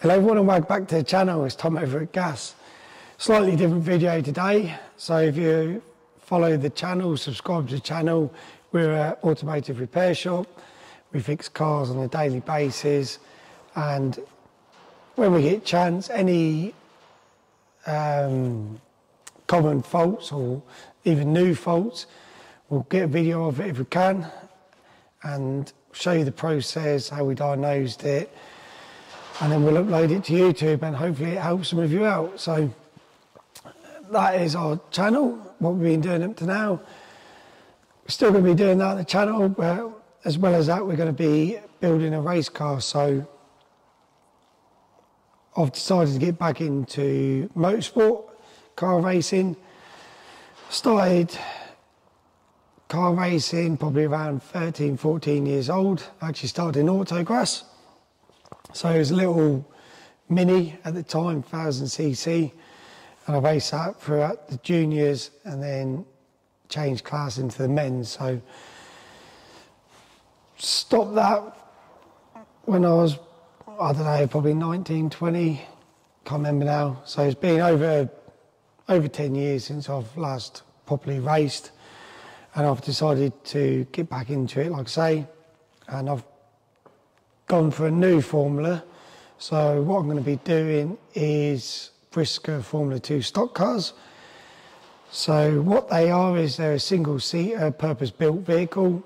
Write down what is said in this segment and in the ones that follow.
Hello everyone and welcome back to the channel. It's Tom over at GAS. Slightly different video today, so if you follow the channel, subscribe to the channel, we're an automotive repair shop. We fix cars on a daily basis, and when we get a chance, any common faults or even new faults, we'll get a video of it if we can and show you the process, how we diagnosed it, and then we'll upload it to YouTube and hopefully it helps some of you out. So that is our channel, what we've been doing up to now. We're still going to be doing that on the channel, but as well as that, we're going to be building a race car. So I've decided to get back into motorsport, car racing. Started car racing probably around 13, 14 years old. I actually started in autocross. So it was a little mini at the time, 1000cc, and I raced that throughout the juniors and then changed class into the men's. So stopped that when I was, I don't know, probably 19, 20, can't remember now. So it's been over 10 years since I've last properly raced, and I've decided to get back into it, like I say, and I've gone for a new formula. So what I'm going to be doing is Brisca Formula 2 stock cars. So what they are is they're a single-seater purpose-built vehicle,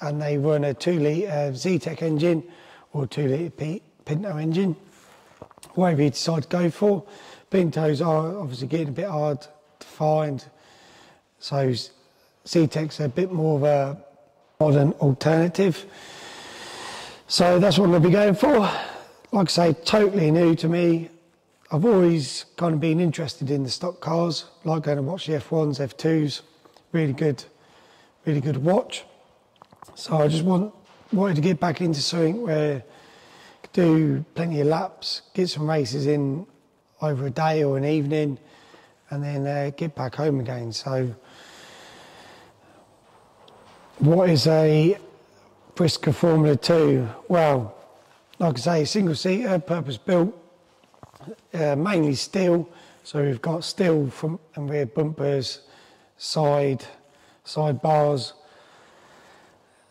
and they run a 2-litre Zetec engine or 2-litre Pinto engine, whatever you decide to go for. Pintos are obviously getting a bit hard to find, so Zetecs are a bit more of a modern alternative. So that's what I'm going to be going for. Like I say, totally new to me. I've always kind of been interested in the stock cars, like going to watch the F1s, F2s, really good watch. So I just wanted to get back into something where I could do plenty of laps, get some races in over a day or an evening, and then get back home again. So what is a Brisca Formula 2? Well, like I say, single-seater, purpose-built, mainly steel. So we've got steel front and rear bumpers, side bars.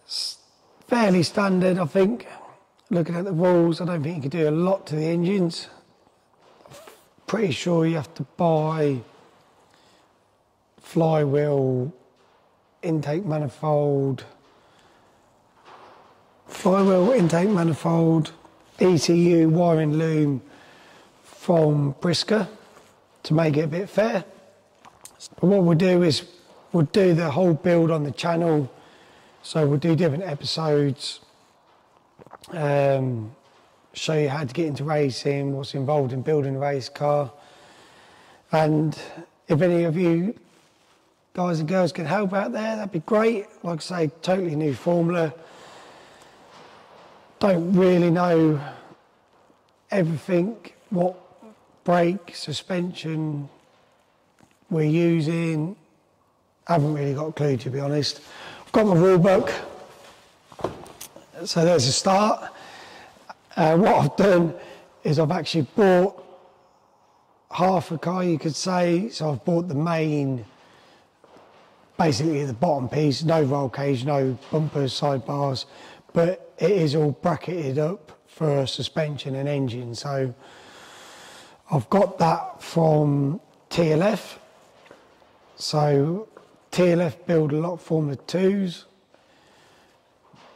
It's fairly standard, I think. Looking at the rules, I don't think you can do a lot to the engines. I'm pretty sure you have to buy flywheel, intake manifold, flywheel, intake manifold, ECU, wiring loom from Brisca to make it a bit fair. But what we'll do is we'll do the whole build on the channel, so we'll do different episodes, show you how to get into racing, what's involved in building a race car, and if any of you guys and girls can help out there, that'd be great. Like I say, totally new formula. Don't really know everything, what brake, suspension we're using. Haven't really got a clue, to be honest. I've got my rule book, so there's a start. What I've done is I've actually bought half a car, you could say. So I've bought the main, basically the bottom piece, no roll cage, no bumpers, sidebars, but it is all bracketed up for suspension and engine. So I've got that from TLF. So TLF build a lot of Formula 2s.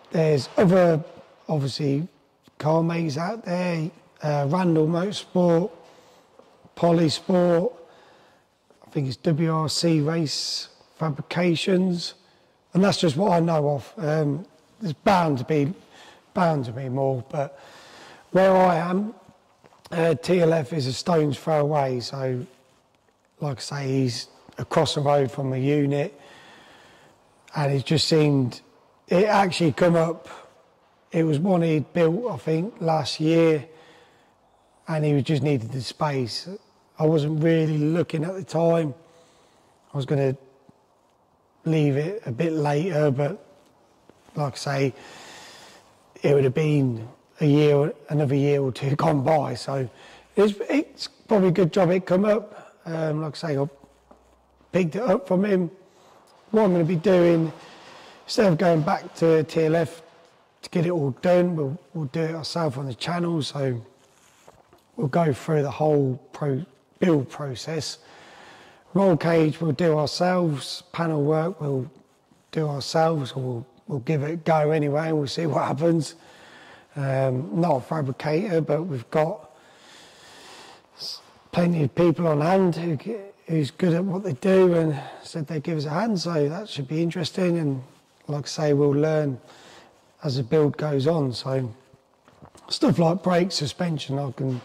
There's other, obviously, car makers out there. Randall Motorsport, Polysport, I think it's WRC Race Fabrications. And that's just what I know of. There's bound to be more, but where I am, TLF is a stone's throw away. So like I say, he's across the road from the unit, and it just seemed, it actually come up, it was one he'd built, I think, last year, and he just needed the space. I wasn't really looking at the time. I was going to leave it a bit later, but like I say, it would have been another year or two gone by. So it's probably a good job it come up. Like I say, I picked it up from him. What I'm going to be doing, instead of going back to TLF to get it all done, we'll do it ourselves on the channel. So we'll go through the whole build process. Roll cage we'll do ourselves, panel work we'll do ourselves, or we'll give it a go anyway and we'll see what happens. Not a fabricator, but we've got plenty of people on hand who's good at what they do and said they give us a hand, so that should be interesting. And like I say, we'll learn as the build goes on. So stuff like brake, suspension, I can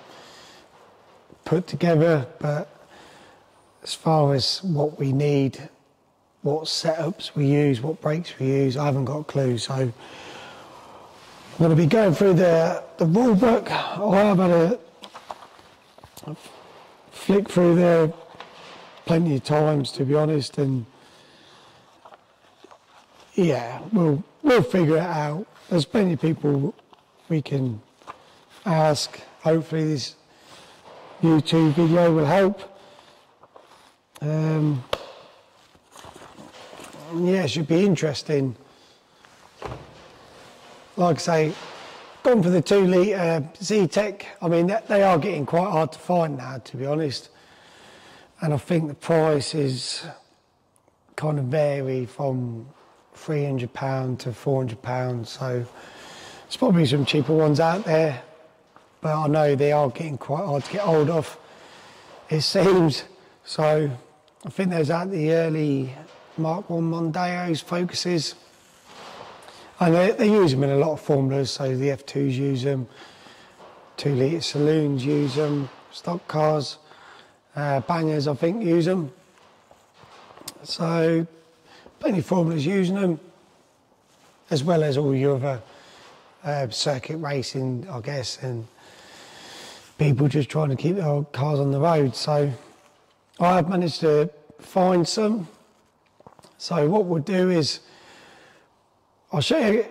put together, but as far as what we need, what setups we use, what brakes we use, I haven't got a clue. So I'm going to be going through the rule book. I have had a flick through there plenty of times, to be honest, and yeah, we'll figure it out. There's plenty of people we can ask. Hopefully this YouTube video will help. Yeah, it should be interesting. Like I say, gone for the 2-litre Zetec. I mean, they are getting quite hard to find now, to be honest. And I think the price is kind of vary from £300 to £400. So there's probably some cheaper ones out there, but I know they are getting quite hard to get hold of, it seems. So I think there's out the early Mark 1 Mondeos, Focuses, and they use them in a lot of formulas. So the F2s use them, 2-litre saloons use them, stock cars, bangers I think use them. So plenty of formulas using them, as well as all your other circuit racing, I guess, and people just trying to keep their cars on the road. So I have managed to find some. So what we'll do is I'll show you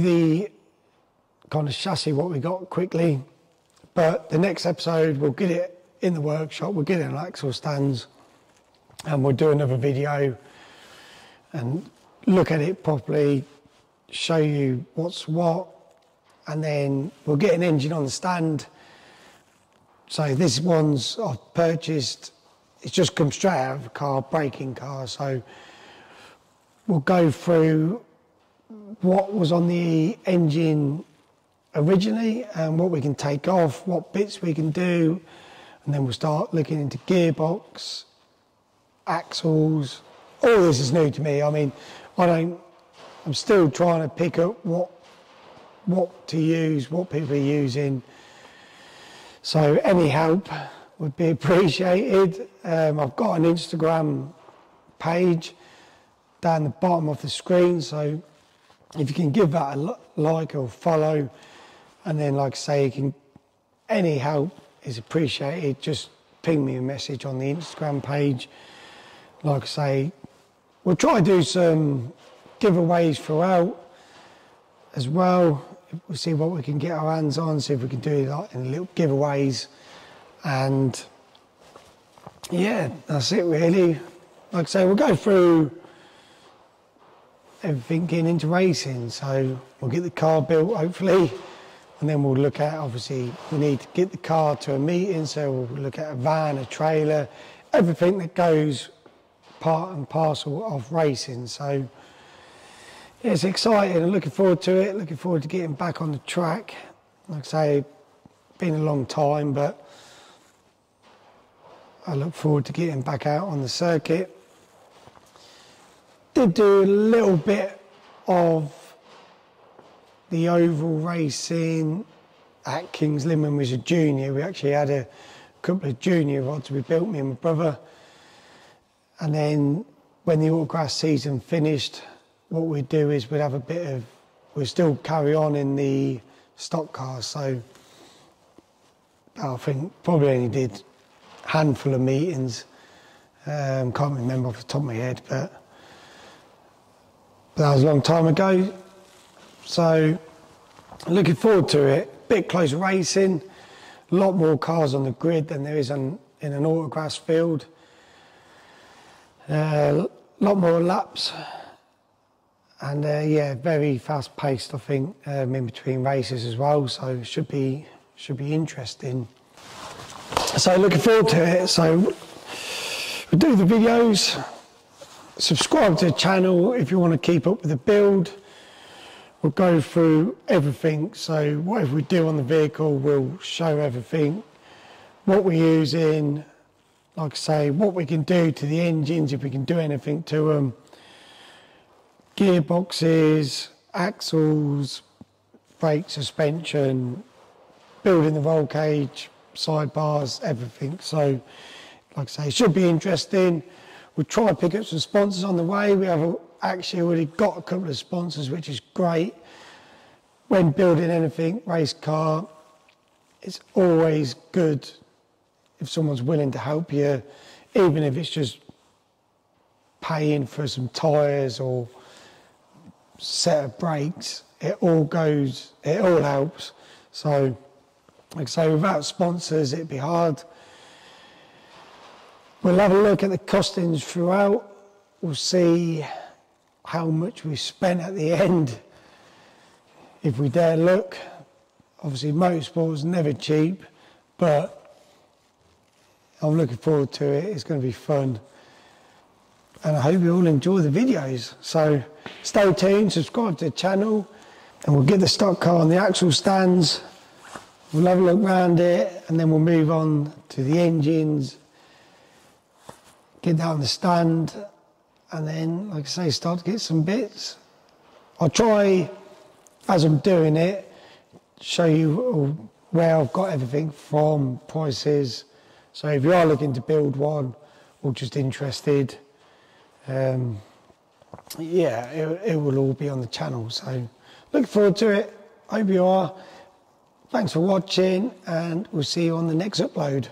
the kind of chassis what we got quickly, but the next episode we'll get it in the workshop, we'll get it on axle stands, and we'll do another video and look at it properly, show you what's what, and then we'll get an engine on the stand. So this one's I've purchased. It's just come straight out of a car, braking car, so we'll go through what was on the engine originally and what we can take off, what bits we can do, and then we'll start looking into gearbox, axles. All this is new to me. I mean, I'm still trying to pick up what to use, what people are using. So any help would be appreciated. I've got an Instagram page down the bottom of the screen, so if you can give that a like or follow, and then like I say, any help is appreciated. Just ping me a message on the Instagram page. Like I say, we'll try to do some giveaways throughout as well. We'll see what we can get our hands on, see if we can do it like in little giveaways. And yeah, that's it really. Like I say, we'll go through everything getting into racing. So we'll get the car built hopefully, and then we'll look at, obviously we need to get the car to a meeting, so we'll look at a van, a trailer, everything that goes part and parcel of racing. So it's exciting, I'm looking forward to it, looking forward to getting back on the track. Like I say, been a long time, but I look forward to getting back out on the circuit. Did do a little bit of the oval racing at King's Lynn when we was a junior. We actually had a couple of junior rods we built, me and my brother. And then when the autograss season finished, what we'd do is we'd have a bit of, we'd still carry on in the stock cars. So I think probably only did handful of meetings, can't remember off the top of my head, but that was a long time ago. So looking forward to it. bit close racing, a lot more cars on the grid than there is in an autograss field, a lot more laps, and yeah, very fast paced, I think, in between races as well, so it should be interesting. So looking forward to it. So we do the videos, subscribe to the channel if you want to keep up with the build. We'll go through everything, so whatever we do on the vehicle, we'll show everything, what we're using, like I say, what we can do to the engines, if we can do anything to them, gearboxes, axles, brake, suspension, building the roll cage, sidebars, everything. So like I say, it should be interesting. We'll try to pick up some sponsors on the way. We have actually already got a couple of sponsors, which is great. When building anything, race car, it's always good if someone's willing to help you, even if it's just paying for some tyres or set of brakes. It all helps. So like I say, without sponsors, it'd be hard. We'll have a look at the costings throughout. We'll see how much we spent at the end, if we dare look. Obviously, motorsport's never cheap, but I'm looking forward to it. It's going to be fun. And I hope you all enjoy the videos. So stay tuned, subscribe to the channel, and we'll get the stock car on the axle stands. We'll have a look round it, and then we'll move on to the engines, get down the stand, and then, like I say, start to get some bits. I'll try, as I'm doing it, show you where I've got everything from, prices. So if you are looking to build one or just interested, yeah, it will all be on the channel. So looking forward to it. Hope you are. Thanks for watching, and we'll see you on the next upload.